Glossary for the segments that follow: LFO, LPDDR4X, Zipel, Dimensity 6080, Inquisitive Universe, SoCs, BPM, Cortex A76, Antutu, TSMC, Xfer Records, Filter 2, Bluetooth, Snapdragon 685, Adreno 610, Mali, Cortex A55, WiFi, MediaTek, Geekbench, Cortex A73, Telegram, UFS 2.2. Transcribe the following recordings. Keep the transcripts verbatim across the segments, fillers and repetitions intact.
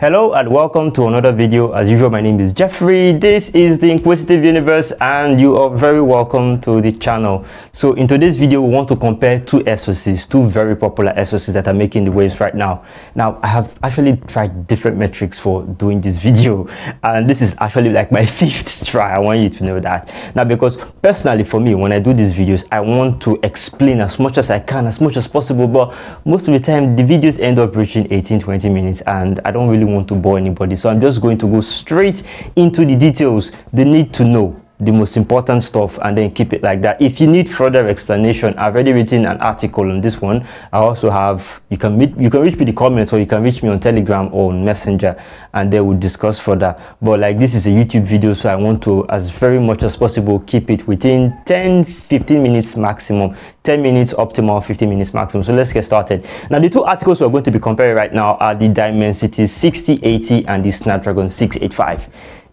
Hello and welcome to another video. As usual, my name is Jeffrey. This is the Inquisitive Universe and you are very welcome to the channel. So in today's video, we want to compare two S O Cs, two very popular S O Cs that are making the waves right now. Now, I have actually tried different metrics for doing this video and this is actually like my fifth try. I want you to know that. Now, because personally for me, when I do these videos, I want to explain as much as I can, as much as possible, but most of the time the videos end up reaching eighteen to twenty minutes and I don't really want to bore anybody, so I'm just going to go straight into the details, the need to know, the most important stuff, and then keep it like that. If you need further explanation, I've already written an article on this one. I also have, you can meet, you can reach me in the comments, or you can reach me on Telegram or on Messenger, and then we'll discuss further. But like, this is a YouTube video, so I want to, as very much as possible, keep it within ten to fifteen minutes maximum, ten minutes optimal, fifteen minutes maximum. So let's get started. Now, the two articles we're going to be comparing right now are the Dimensity sixty eighty and the Snapdragon six eighty-five.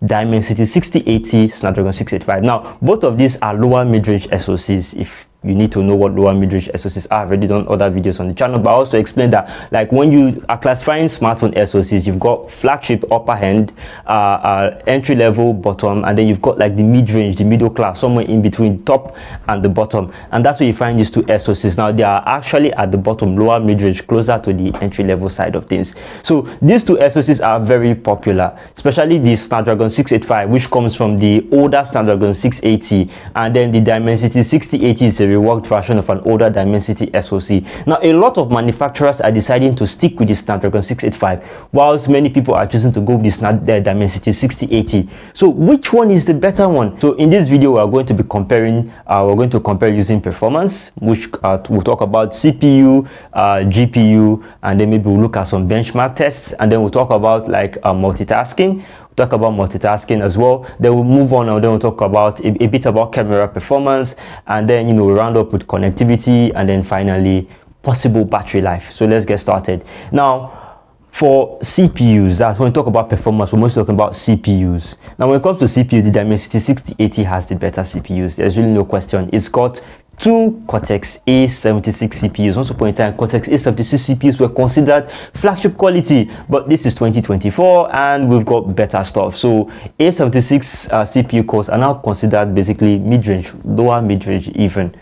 Dimensity sixty eighty, Snapdragon six eighty-five. Now, both of these are lower mid-range S O Cs. If you need to know what lower mid-range S O Cs are, I've already done other videos on the channel, but I also explained that, like, when you are classifying smartphone S O Cs, you've got flagship upper hand, uh, uh, entry level bottom, and then you've got like the mid-range, the middle class, somewhere in between top and the bottom, and that's where you find these two S O Cs. Now, they are actually at the bottom, lower mid-range, closer to the entry level side of things. So these two S O Cs are very popular, especially the Snapdragon six eighty-five, which comes from the older Snapdragon six eighty, and then the Dimensity sixty eighty is a reworked version of an older Dimensity S O C. Now, a lot of manufacturers are deciding to stick with the Snapdragon six eighty-five, whilst many people are choosing to go with the Snap the Dimensity sixty eighty. So which one is the better one? So in this video, we are going to be comparing, uh, we're going to compare using performance, which uh, we'll talk about C P U, uh, G P U, and then maybe we'll look at some benchmark tests, and then we'll talk about like uh, multitasking. Talk about multitasking as well. Then we'll move on and then we'll talk about a, a bit about camera performance, and then, you know, we'll round up with connectivity, and then finally possible battery life. So let's get started. Now, for C P Us, that's when we talk about performance, we're mostly talking about C P Us. Now, when it comes to C P U, the Dimensity sixty eighty has the better C P Us. There's really no question. It's got two Cortex A seventy-six C P Us. Once upon a time, Cortex A seventy-six C P Us were considered flagship quality, but this is twenty twenty-four and we've got better stuff. So A seventy-six uh, C P U cores are now considered basically mid-range, lower mid-range even.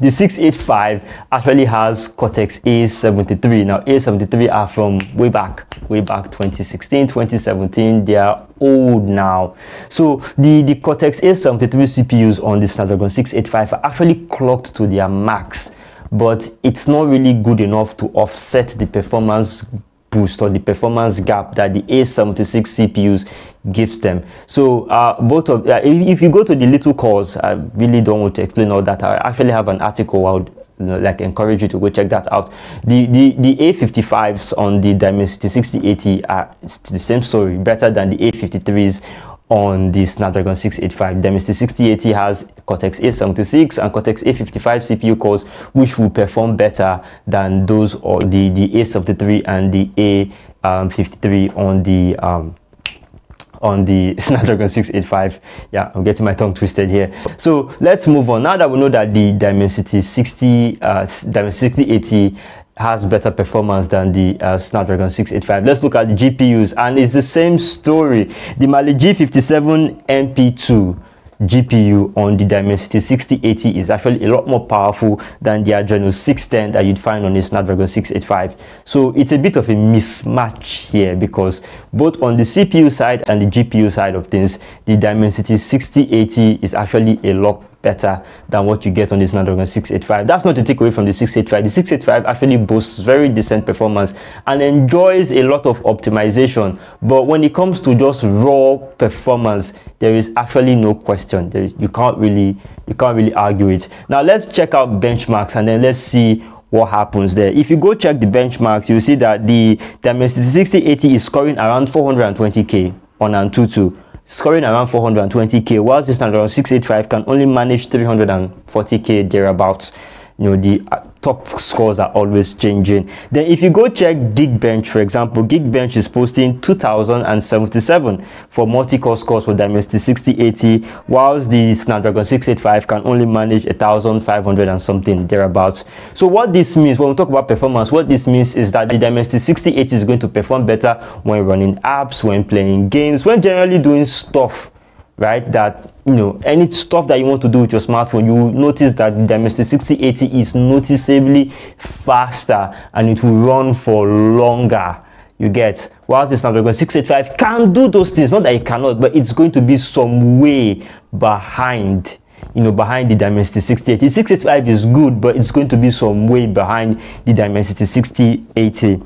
The six eighty-five actually has Cortex A seventy-three. Now, A seventy-three are from way back. way back twenty sixteen, twenty seventeen. They are old now. So the the Cortex A seventy-three C P Us on the Snapdragon six eighty-five are actually clocked to their max, but it's not really good enough to offset the performance boost or the performance gap that the A seventy-six C P Us gives them. So uh, both of uh, if, if you go to the little cores, I really don't want to explain all that. I actually have an article out, like, encourage you to go check that out. The the the A fifty-fives on the Dimensity sixty eighty are the same story, better than the A fifty-threes on the Snapdragon six eighty-five. Dimensity sixty eighty has Cortex A seventy-six and Cortex A fifty-five C P U cores, which will perform better than those, or the the A seventy-three and the A fifty-three on the um on the Snapdragon six eighty-five. Yeah, I'm getting my tongue twisted here. So let's move on. Now that we know that the Dimensity sixty, uh, Dimensity sixty eighty has better performance than the uh, Snapdragon six eighty-five, let's look at the G P Us, and it's the same story. The Mali G fifty-seven M P two G P U on the Dimensity sixty eighty is actually a lot more powerful than the Adreno six ten that you'd find on the Snapdragon six eighty-five. So it's a bit of a mismatch here, because both on the C P U side and the G P U side of things, the Dimensity sixty eighty is actually a lot better than what you get on the Snapdragon six eighty-five. That's not to take away from the six eighty-five. The six eighty-five actually boasts very decent performance and enjoys a lot of optimization, but when it comes to just raw performance, there is actually no question. There is, you can't really you can't really argue it. Now let's check out benchmarks and then let's see what happens there. If you go check the benchmarks, you see that the Dimensity sixty eighty is scoring around four hundred twenty K on Antutu, scoring around four hundred twenty K, whilst the Snapdragon six eighty-five can only manage three hundred forty K thereabouts. You know, the top scores are always changing. Then if you go check Geekbench, for example, Geekbench is posting two thousand seventy-seven for multi-core scores for Dimensity sixty eighty, whilst the Snapdragon six eighty-five can only manage one thousand five hundred and something thereabouts. So what this means, when we talk about performance, what this means is that the Dimensity sixty eighty is going to perform better when running apps, when playing games, when generally doing stuff, right, that, you know, any stuff that you want to do with your smartphone. You will notice that the Dimensity sixty eighty is noticeably faster and it will run for longer, you get, whilst the Snapdragon six eighty-five can do those things. Not that it cannot, but it's going to be some way behind, you know, behind the Dimensity sixty eighty. six eighty-five is good, but it's going to be some way behind the Dimensity sixty eighty.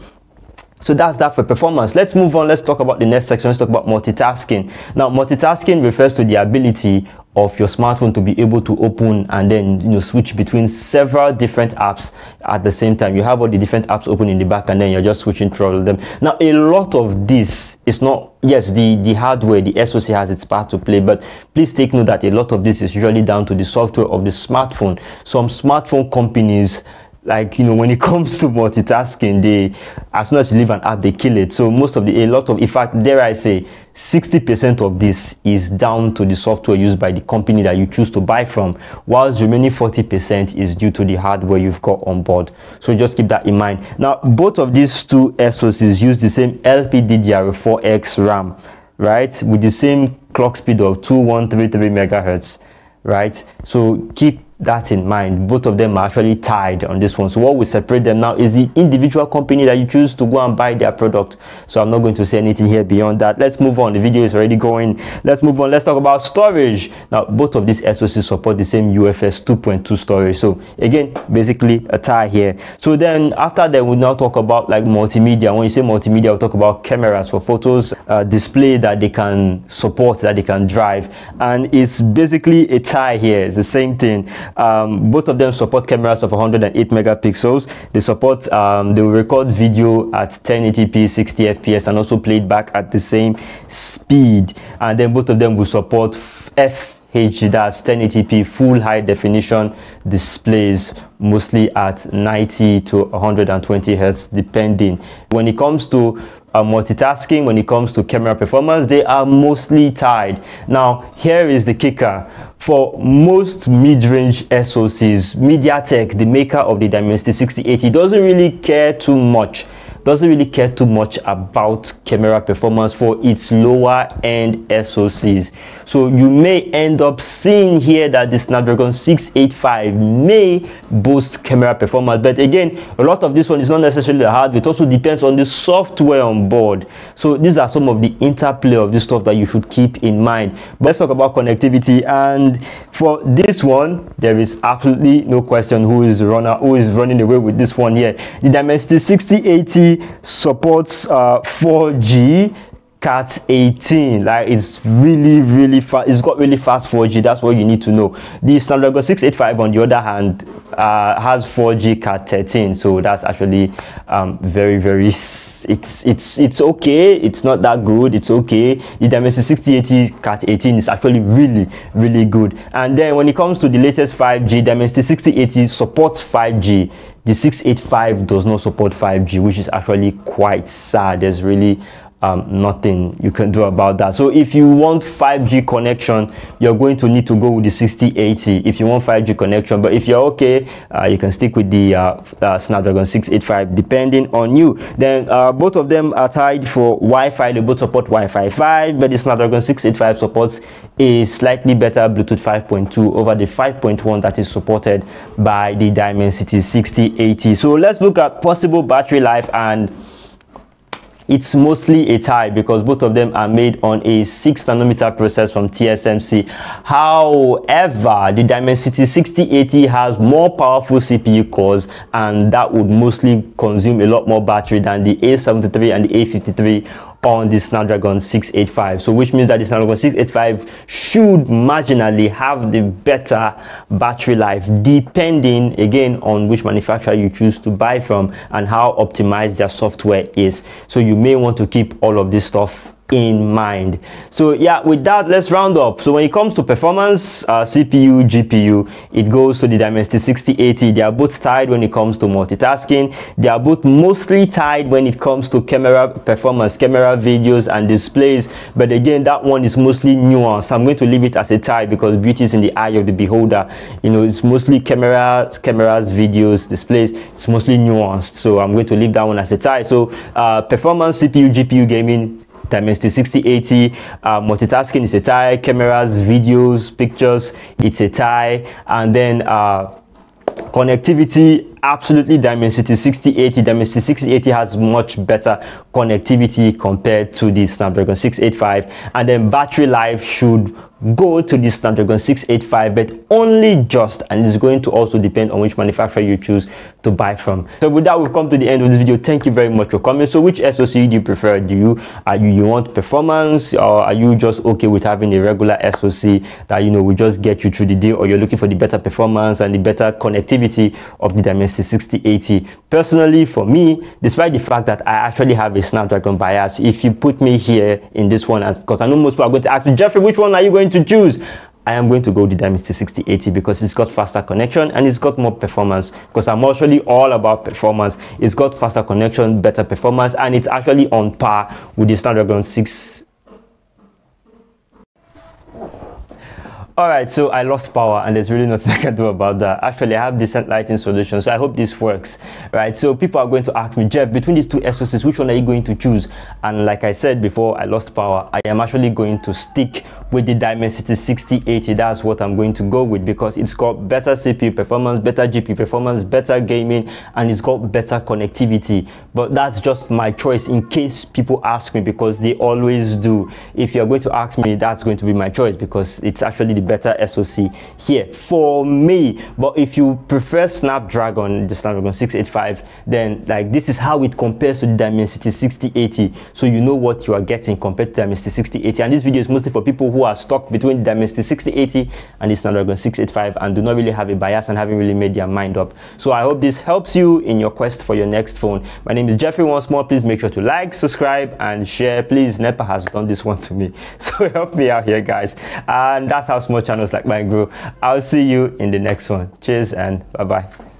So that's that for performance. Let's move on. Let's talk about the next section. Let's talk about multitasking. Now, multitasking refers to the ability of your smartphone to be able to open and then, you know, switch between several different apps at the same time. You have all the different apps open in the back and then you're just switching through them. Now, a lot of this is not, yes, the, the hardware, the SoC has its part to play, but please take note that a lot of this is usually down to the software of the smartphone. Some smartphone companies, like, you know, when it comes to multitasking, they, as soon as you leave an app, they kill it. So most of the, a lot of, in fact, dare I say, sixty percent of this is down to the software used by the company that you choose to buy from, whilst the remaining forty percent is due to the hardware you've got on board. So just keep that in mind. Now, both of these two SoCs use the same L P D D R four X RAM, right, with the same clock speed of two thousand one hundred thirty-three megahertz, right? So keep that in mind. Both of them are actually tied on this one. So what we separate them now is the individual company that you choose to go and buy their product. So I'm not going to say anything here beyond that. Let's move on. The video is already going. Let's move on. Let's talk about storage. Now, both of these SoCs support the same U F S two point two storage. So again, basically a tie here. So then after that, we'll now talk about like multimedia. When you say multimedia, we'll talk about cameras for photos, uh, display that they can support, that they can drive. And it's basically a tie here. It's the same thing. Um, both of them support cameras of one hundred eight megapixels. They support, um, they will record video at ten eighty p, sixty F P S, and also play it back at the same speed. And then both of them will support F H D, that's ten eighty p full high definition displays, mostly at ninety to one hundred twenty hertz, depending. When it comes to Uh, multitasking, when it comes to camera performance, they are mostly tied. Now, here is the kicker. For most mid-range SoCs, MediaTek, the maker of the Dimensity sixty eighty, doesn't really care too much doesn't really care too much about camera performance for its lower end SoCs. So you may end up seeing here that the Snapdragon six eighty-five may boost camera performance, but again, a lot of this one is not necessarily the hardware. It also depends on the software on board. So these are some of the interplay of this stuff that you should keep in mind. But let's talk about connectivity. And for this one, there is absolutely no question who is runner who is running away with this one here. The Dimensity sixty eighty supports uh, four G cat eighteen. Like, it's really really fast. It's got really fast four G. That's what you need to know. The Snapdragon six eighty-five, on the other hand, uh, has four G cat thirteen. So that's actually um, very very it's it's it's okay. It's not that good. It's okay. The Dimensity sixty eighty cat eighteen is actually really really good. And then when it comes to the latest five G, Dimensity sixty eighty supports five G. The six eighty-five does not support five G, which is actually quite sad. There's really um, nothing you can do about that. So if you want five G connection, you're going to need to go with the sixty eighty if you want five G connection. But if you're okay, uh, you can stick with the uh, uh, Snapdragon six eighty-five, depending on you. Then uh, both of them are tied for Wi-Fi. They both support Wi-Fi five, but the Snapdragon six eighty-five supports a slightly better Bluetooth five point two over the five point one that is supported by the Dimensity sixty eighty. So let's look at possible battery life, and it's mostly a tie because both of them are made on a six nanometer process from T S M C. However, the Dimensity sixty eighty has more powerful C P U cores, and that would mostly consume a lot more battery than the A seventy-three and the A fifty-three on the Snapdragon six eighty-five. So which means that the Snapdragon six eighty-five should marginally have the better battery life, depending again on which manufacturer you choose to buy from and how optimized their software is. So you may want to keep all of this stuff in mind. So yeah, with that, let's round up. So when it comes to performance, uh, C P U, G P U, it goes to the Dimensity sixty eighty. They are both tied when it comes to multitasking. They are both mostly tied when it comes to camera performance, camera videos and displays. But again, that one is mostly nuanced. I'm going to leave it as a tie because beauty is in the eye of the beholder. You know, it's mostly cameras, cameras, videos, displays. It's mostly nuanced. So I'm going to leave that one as a tie. So uh, performance, C P U, G P U, gaming, Dimensity sixty eighty. Uh, multitasking is a tie. Cameras, videos, pictures, it's a tie. And then uh, connectivity, absolutely Dimensity sixty eighty. Dimensity sixty eighty has much better connectivity compared to the Snapdragon six eighty-five. And then battery life should go to the Snapdragon six eighty-five, but only just, and it's going to also depend on which manufacturer you choose to buy from. So with that, we've come to the end of this video. Thank you very much for coming. So which SoC do you prefer? Do you are you, you want performance, or are you just okay with having a regular SoC that, you know, will just get you through the day, or you're looking for the better performance and the better connectivity of the Dimensity sixty eighty? Personally, for me, despite the fact that I actually have a Snapdragon bias, if you put me here in this one, because I know most people are going to ask me, Jeffrey, which one are you going to choose? I am going to go the Dimensity sixty eighty because it's got faster connection and it's got more performance, because I'm actually all about performance. It's got faster connection, better performance, and it's actually on par with the Snapdragon six. All right, so I lost power and there's really nothing I can do about that. Actually, I have decent lighting solution, so I hope this works, right? So people are going to ask me, Jeff, between these two SoCs, which one are you going to choose? And like I said before, I lost power. I am actually going to stick with the Dimensity sixty eighty. That's what I'm going to go with because it's got better C P U performance, better G P U performance, better gaming, and it's got better connectivity. But that's just my choice in case people ask me, because they always do. If you're going to ask me, that's going to be my choice because it's actually the better SoC here for me. But if you prefer Snapdragon, the Snapdragon six eighty-five, then like this is how it compares to the Dimensity sixty eighty, so you know what you are getting compared to Dimensity sixty eighty. And this video is mostly for people who are stuck between Dimensity sixty eighty and the Snapdragon six eighty-five and do not really have a bias and haven't really made their mind up. So I hope this helps you in your quest for your next phone. My name is Jeffrey. Once more, please make sure to like, subscribe and share. Please, Nepa has done this one to me, so help me out here, guys. And that's how small channels like mine grow. I'll see you in the next one. Cheers and bye bye.